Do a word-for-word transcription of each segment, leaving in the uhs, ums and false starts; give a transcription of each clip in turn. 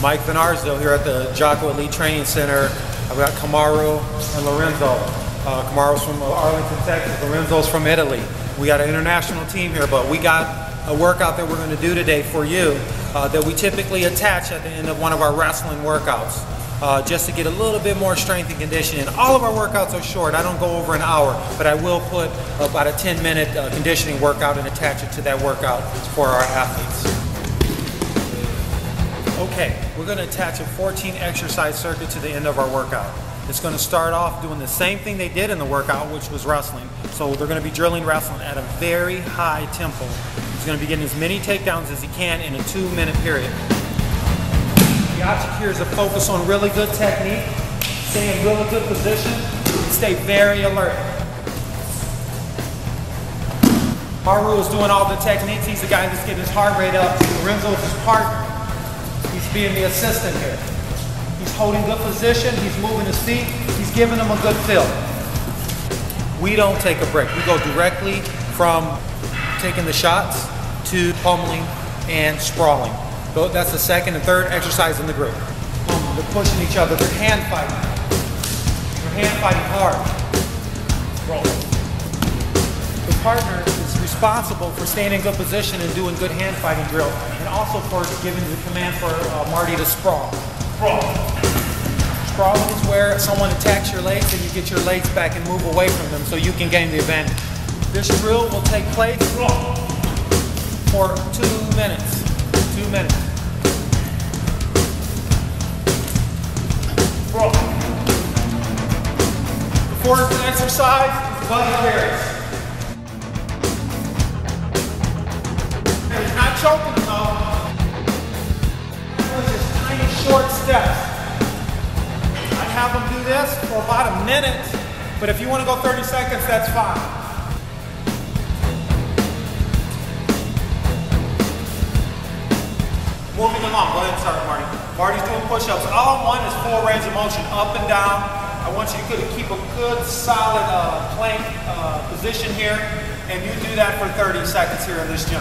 Mike Van Arsdale here at the Jaco Elite Training Center. I've got Kamaru and Lorenzo. Uh, Kamaru's from Arlington, Texas. Lorenzo's from Italy. We got an international team here, but we got a workout that we're going to do today for you uh, that we typically attach at the end of one of our wrestling workouts. Uh, just to get a little bit more strength and conditioning. All of our workouts are short. I don't go over an hour, but I will put about a ten minute uh, conditioning workout and attach it to that workout for our athletes. Okay, we're going to attach a fourteen exercise circuit to the end of our workout. It's going to start off doing the same thing they did in the workout, which was wrestling. So they're going to be drilling wrestling at a very high tempo. He's going to be getting as many takedowns as he can in a two minute period. The object here is to focus on really good technique, stay in really good position, stay very alert. Kamaru is doing all the techniques. He's the guy that's getting his heart rate up. Lorenzo's his partner. He's being the assistant here. He's holding good position. He's moving his feet. He's giving him a good feel. We don't take a break. We go directly from taking the shots to pummeling and sprawling. That's the second and third exercise in the group. They're pushing each other. They're hand fighting. They're hand fighting hard. Roll. The partner is responsible for staying in good position and doing good hand fighting drill, and also for giving the command for uh, Marty to sprawl. Sprawl. Sprawling is where someone attacks your legs and you get your legs back and move away from them so you can gain the advantage. This drill will take place for two minutes. Two minutes. Roll. The fourth exercise is body carries. He's not choking though. It's just tiny short steps. I have him do this for about a minute, but if you want to go thirty seconds, that's fine. Moving along, go ahead and start, Marty. Marty's doing push-ups. All I want is full range of motion, up and down. I want you to keep a good, solid uh, plank uh, position here, and you do that for thirty seconds here in this gym.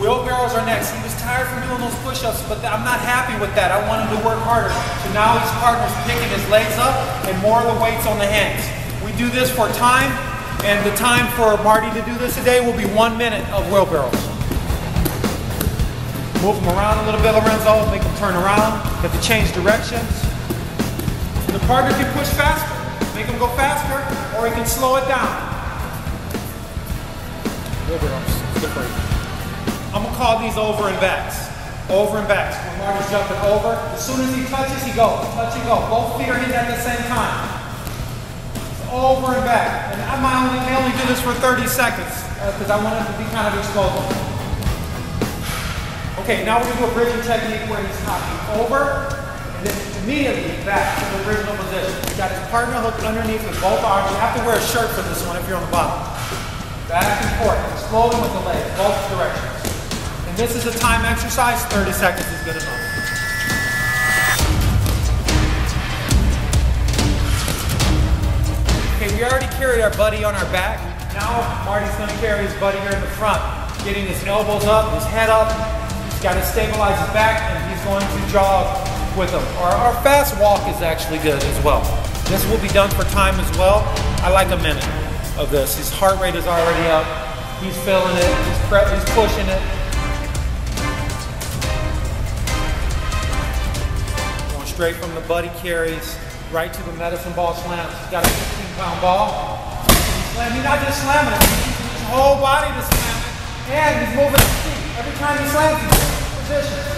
Wheelbarrows are next. He was tired from doing those push-ups, but I'm not happy with that. I want him to work harder. So now his partner's picking his legs up and more of the weights on the hands. We do this for time, and the time for Marty to do this today will be one minute of wheelbarrows. Move them around a little bit, Lorenzo, make them turn around, have to change directions. The partner can push faster, make them go faster, or he can slow it down. I'm going to call these over and backs. Over and backs. When Marty's jumping over, as soon as he touches, he goes. Touch and go. Both feet are hit at the same time. It's over and back. And I might only, I only do this for thirty seconds, because uh, I want it to be kind of explosive. Okay, now we're going to do a bridging technique where he's hopping over and then immediately back to the original position. He's got his partner hooked underneath with both arms. You have to wear a shirt for this one if you're on the bottom. Back and forth, exploding with the legs, both directions. And this is a time exercise, thirty seconds is good enough. Okay, we already carried our buddy on our back. Now Marty's going to carry his buddy here in the front, getting his elbows up, his head up. He's got to stabilize his back, and he's going to jog with him. Our, our fast walk is actually good as well. This will be done for time as well. I like a minute of this. His heart rate is already up. He's feeling it. He's, prep, he's pushing it. Going straight from the buddy carries right to the medicine ball slams. He's got a fifteen pound ball. He's not just slamming it. He's using his whole body to slam it, and he's moving his feet. Every time he slams, he's in different positions.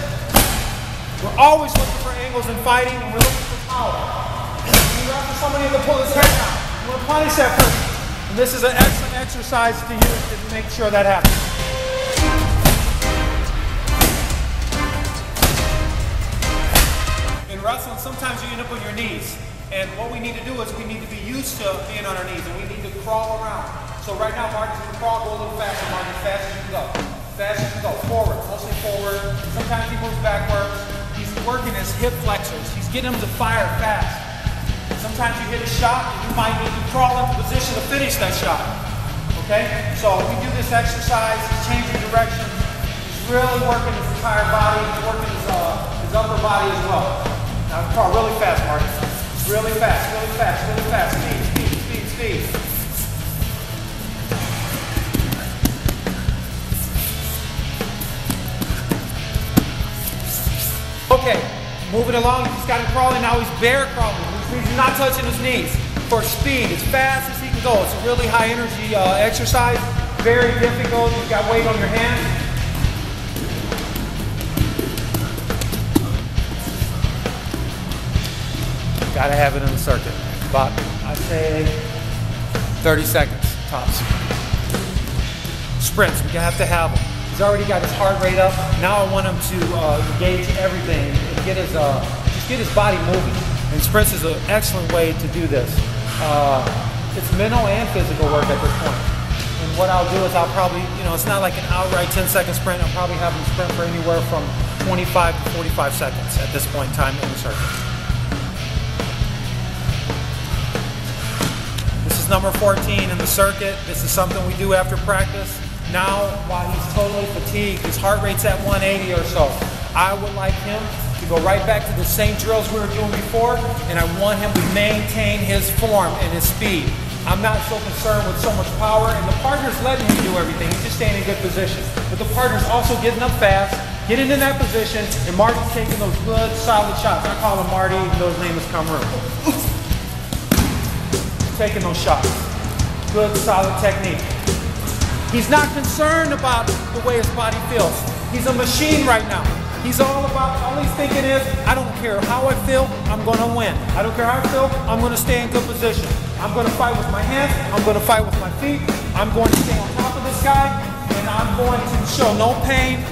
We're always looking for angles in fighting, and we're looking for power. We're after somebody to pull his head out. We'll punish that person. And this is an excellent exercise to use to make sure that happens. In wrestling, sometimes you end up on your knees. And what we need to do is we need to be used to being on our knees, and we need to crawl around. So right now, Marty's going to crawl, go a little faster, Marty, fast as you can go. Fast as you go, forward, mostly forward. Sometimes he moves backwards. He's working his hip flexors. He's getting him to fire fast. Sometimes you hit a shot and you might need to crawl into position to finish that shot. Okay? So we do this exercise, changing direction, really working his entire body, working his, uh, his upper body as well. Now, Carl, really fast, Marcus. Really fast, really fast, really fast. Speed, speed, speed, speed. Okay, moving along. He's got him crawling. Now he's bear crawling, which means he's not touching his knees. For speed, as fast as he can go. It's a really high energy uh, exercise. Very difficult. You've got weight on your hands. Gotta have it in the circuit. About, I'd say, thirty seconds tops. Sprints, we have to have them. He's already got his heart rate up. Now I want him to uh, engage everything and get his, uh, just get his body moving. And sprints is an excellent way to do this. Uh, it's mental and physical work at this point. And what I'll do is I'll probably, you know, it's not like an outright ten second sprint. I'll probably have him sprint for anywhere from twenty-five to forty-five seconds at this point in time in the circuit. Number fourteen in the circuit. This is something we do after practice. Now, while he's totally fatigued, his heart rate's at one eighty or so, I would like him to go right back to the same drills we were doing before, and I want him to maintain his form and his speed. I'm not so concerned with so much power, and the partner's letting him do everything. He's just staying in good position. But the partner's also getting up fast, getting in that position, and Marty's taking those good, solid shots. I call him Marty, even though his name is Kamaru. Taking those shots. Good, solid technique. He's not concerned about the way his body feels. He's a machine right now. He's all about, all he's thinking is, I don't care how I feel, I'm gonna win. I don't care how I feel, I'm gonna stay in good position. I'm gonna fight with my hands, I'm gonna fight with my feet, I'm going to stay on top of this guy, and I'm going to show no pain.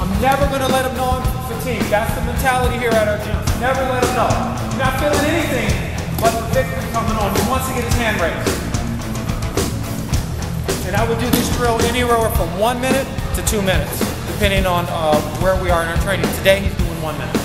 I'm never gonna let him know I'm fatigued. That's the mentality here at our gym. Never let him know. You're not feeling anything. But the victim coming on, he wants to get his hand raised. And I would do this drill anywhere from one minute to two minutes, depending on uh, where we are in our training. Today he's doing one minute.